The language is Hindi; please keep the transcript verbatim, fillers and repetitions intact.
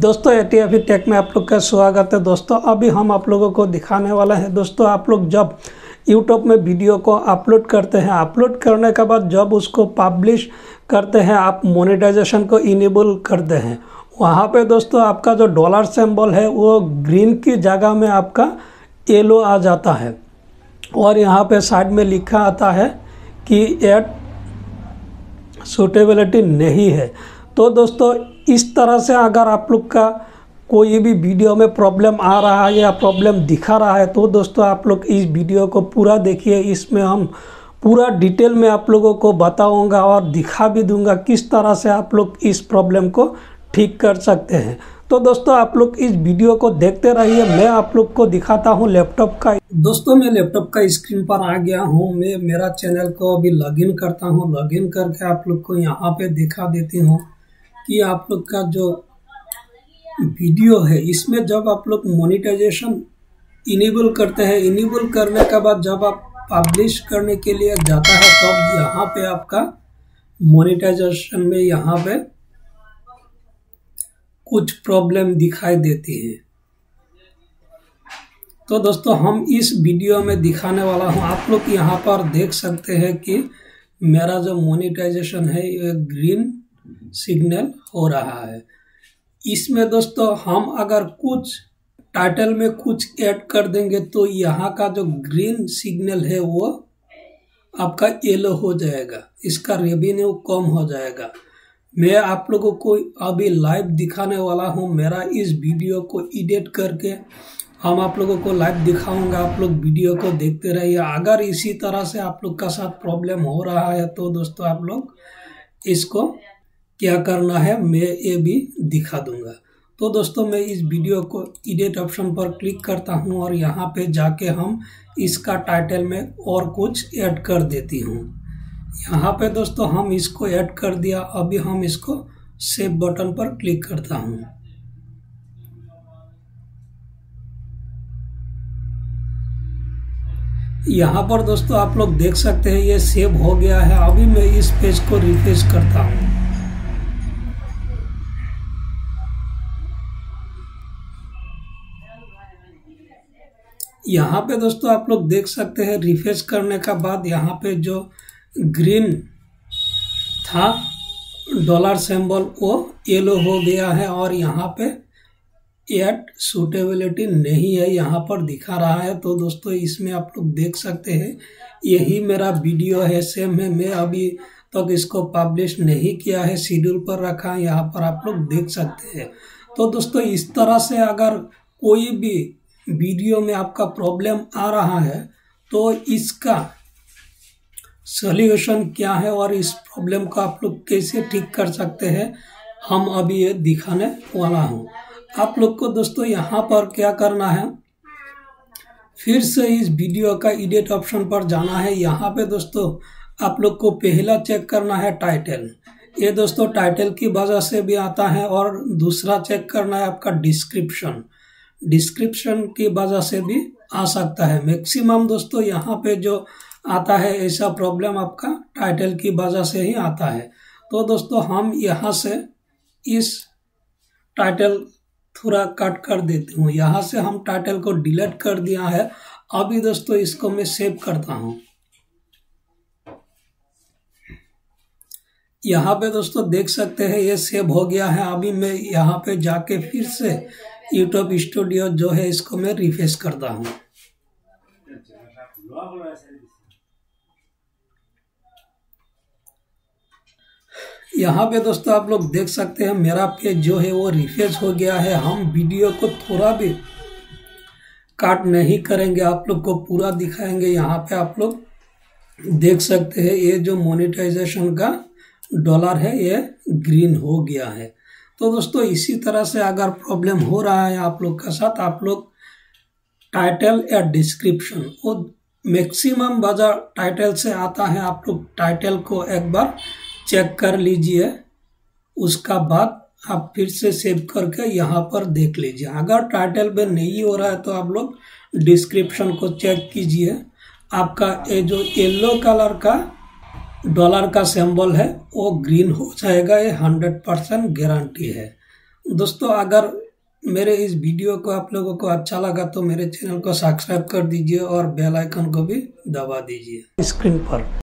दोस्तों एटीएफई टेक में आप लोग का स्वागत है। दोस्तों अभी हम आप लोगों को दिखाने वाला है दोस्तों, आप लोग जब यूट्यूब में वीडियो को अपलोड करते हैं, अपलोड करने के बाद जब उसको पब्लिश करते हैं, आप मोनेटाइजेशन को इनेबल करते हैं, वहाँ पे दोस्तों आपका जो डॉलर सिंबल है वो ग्रीन की जगह में आपका येलो आ जाता है और यहाँ पे साइड में लिखा आता है कि एड सूटेबिलिटी नहीं है। तो दोस्तों इस तरह से अगर आप लोग का कोई भी वीडियो में प्रॉब्लम आ रहा है या प्रॉब्लम दिखा रहा है तो दोस्तों आप लोग इस वीडियो को पूरा देखिए। इसमें हम पूरा डिटेल में आप लोगों को बताऊंगा और दिखा भी दूंगा किस तरह से आप लोग इस प्रॉब्लम को ठीक कर सकते हैं। तो दोस्तों आप लोग इस वीडियो को देखते रहिए। मैं आप लोग को दिखाता हूँ लैपटॉप का। दोस्तों मैं लैपटॉप का स्क्रीन पर आ गया हूँ। मैं मेरा चैनल को अभी लॉगिन करता हूँ। लॉगिन करके आप लोग को यहाँ पे दिखा देती हूँ कि आप लोग का जो वीडियो है इसमें जब आप लोग मोनेटाइजेशन इनेबल करते हैं, इनेबल करने के बाद जब आप पब्लिश करने के लिए जाता है तब तो यहाँ पे आपका मोनेटाइजेशन में यहाँ पे कुछ प्रॉब्लम दिखाई देती है। तो दोस्तों हम इस वीडियो में दिखाने वाला हूँ। आप लोग यहाँ पर देख सकते हैं कि मेरा जो मोनेटाइजेशन है ये ग्रीन सिग्नल हो रहा है। इसमें दोस्तों हम अगर कुछ टाइटल में कुछ ऐड कर देंगे तो यहाँ का जो ग्रीन सिग्नल है वो आपका येलो हो जाएगा, इसका रेवेन्यू कम हो जाएगा। मैं आप लोगों को अभी लाइव दिखाने वाला हूँ। मेरा इस वीडियो को एडिट करके हम आप लोगों को लाइव दिखाऊंगा। आप लोग वीडियो को देखते रहिए। अगर इसी तरह से आप लोग का साथ प्रॉब्लम हो रहा है तो दोस्तों आप लोग इसको क्या करना है मैं ये भी दिखा दूंगा। तो दोस्तों मैं इस वीडियो को एडिट ऑप्शन पर क्लिक करता हूं और यहां पे जाके हम इसका टाइटल में और कुछ ऐड कर देती हूं। यहां पे दोस्तों हम इसको ऐड कर दिया। अभी हम इसको सेव बटन पर क्लिक करता हूं। यहाँ पर दोस्तों आप लोग देख सकते हैं ये सेव हो गया है। अभी मैं इस पेज को रिफ्रेश करता हूँ। यहाँ पे दोस्तों आप लोग देख सकते हैं रिफ्रेश करने का बाद यहाँ पे जो ग्रीन था डॉलर सिंबल वो येलो हो गया है और यहाँ पे एड सूटेबिलिटी नहीं है यहाँ पर दिखा रहा है। तो दोस्तों इसमें आप लोग देख सकते हैं यही मेरा वीडियो है, सेम है। मैं अभी तक इसको पब्लिश नहीं किया है, शेड्यूल पर रखा है। यहाँ पर आप लोग देख सकते हैं। तो दोस्तों इस तरह से अगर कोई भी वीडियो में आपका प्रॉब्लम आ रहा है तो इसका सॉल्यूशन क्या है और इस प्रॉब्लम को आप लोग कैसे ठीक कर सकते हैं हम अभी ये दिखाने वाला हूँ। आप लोग को दोस्तों यहाँ पर क्या करना है, फिर से इस वीडियो का एडिट ऑप्शन पर जाना है। यहाँ पे दोस्तों आप लोग को पहला चेक करना है टाइटल। ये दोस्तों टाइटल की वजह से भी आता है और दूसरा चेक करना है आपका डिस्क्रिप्शन। डिस्क्रिप्शन की वजह से भी आ सकता है। मैक्सिमम दोस्तों यहाँ पे जो आता है ऐसा प्रॉब्लम आपका टाइटल की वजह से ही आता है। तो दोस्तों हम यहाँ से इस टाइटल थोड़ा कट कर देती हूँ। यहाँ से हम टाइटल को डिलीट कर दिया है। अभी दोस्तों इसको मैं सेव करता हूँ। यहाँ पे दोस्तों देख सकते हैं ये सेव हो गया है। अभी मैं यहाँ पे जाके फिर से यूट्यूब स्टूडियो जो है इसको मैं रिफ्रेश करता हूँ। यहाँ पे दोस्तों आप लोग देख सकते हैं मेरा पेज जो है वो रिफ्रेश हो गया है। हम वीडियो को थोड़ा भी काट नहीं करेंगे, आप लोग को पूरा दिखाएंगे। यहाँ पे आप लोग देख सकते हैं ये जो मोनेटाइजेशन का डॉलर है ये ग्रीन हो गया है। तो दोस्तों इसी तरह से अगर प्रॉब्लम हो रहा है आप लोग का साथ, आप लोग टाइटल या डिस्क्रिप्शन वो मैक्सिमम बाजार टाइटल से आता है। आप लोग टाइटल को एक बार चेक कर लीजिए, उसका बाद आप फिर से सेव करके यहाँ पर देख लीजिए। अगर टाइटल में नहीं हो रहा है तो आप लोग डिस्क्रिप्शन को चेक कीजिए। आपका ये जो येलो कलर का डॉलर का सिंबल है वो ग्रीन हो जाएगा, ये हंड्रेड परसेंट गारंटी है। दोस्तों, अगर मेरे इस वीडियो को आप लोगों को अच्छा लगा तो मेरे चैनल को सब्सक्राइब कर दीजिए और बेल आइकन को भी दबा दीजिए स्क्रीन पर।